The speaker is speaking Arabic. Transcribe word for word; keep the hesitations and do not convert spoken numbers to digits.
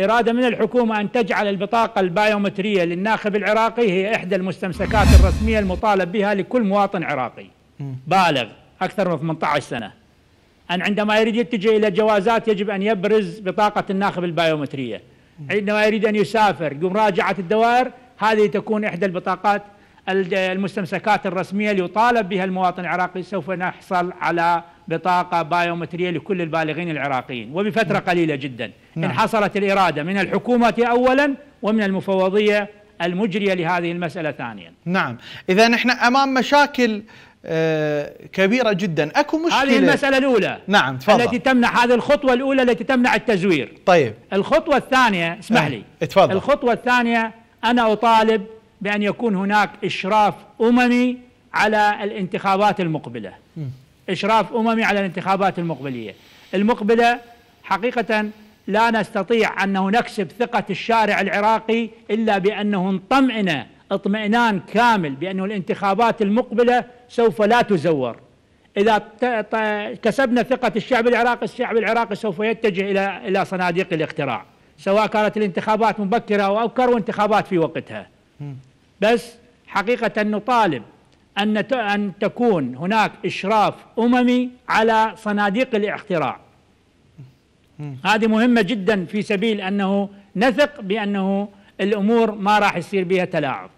إرادة من الحكومة أن تجعل البطاقة البايومترية للناخب العراقي هي إحدى المستمسكات الرسمية المطالب بها لكل مواطن عراقي بالغ أكثر من ثمانية عشر سنة، أن عندما يريد يتجه إلى جوازات يجب أن يبرز بطاقة الناخب البايومترية، عندما يريد أن يسافر بمراجعة الدوائر هذه تكون إحدى البطاقات المستمسكات الرسمية اللي يطالب بها المواطن العراقي. سوف نحصل على بطاقة بايومترية لكل البالغين العراقيين وبفترة نعم. قليلة جدا نعم. إن حصلت الإرادة من الحكومة أولا ومن المفوضية المجرية لهذه المسألة ثانيا. نعم، إذا نحن أمام مشاكل كبيرة جدا. أكو مشكلة، هذه المسألة الأولى نعم تفضل. التي تمنع هذه الخطوة الأولى التي تمنع التزوير. طيب الخطوة الثانية اسمح نعم. لي اتفضل. الخطوة الثانية أنا أطالب بأن يكون هناك إشراف أممي على الانتخابات المقبلة. م. إشراف أممي على الانتخابات المقبلية المقبلة حقيقة لا نستطيع أنه نكسب ثقة الشارع العراقي إلا بأنه انطمئن اطمئنان كامل بأنه الانتخابات المقبلة سوف لا تزور. إذا كسبنا ثقة الشعب العراقي، الشعب العراقي سوف يتجه إلى إلى صناديق الاقتراع، سواء كانت الانتخابات مبكرة أو أبكر وانتخابات في وقتها. بس حقيقة نطالب أن أن تكون هناك إشراف أممي على صناديق الاقتراع. هذه مهمة جدا في سبيل أنه نثق بأنه الأمور ما راح يصير بها تلاعب.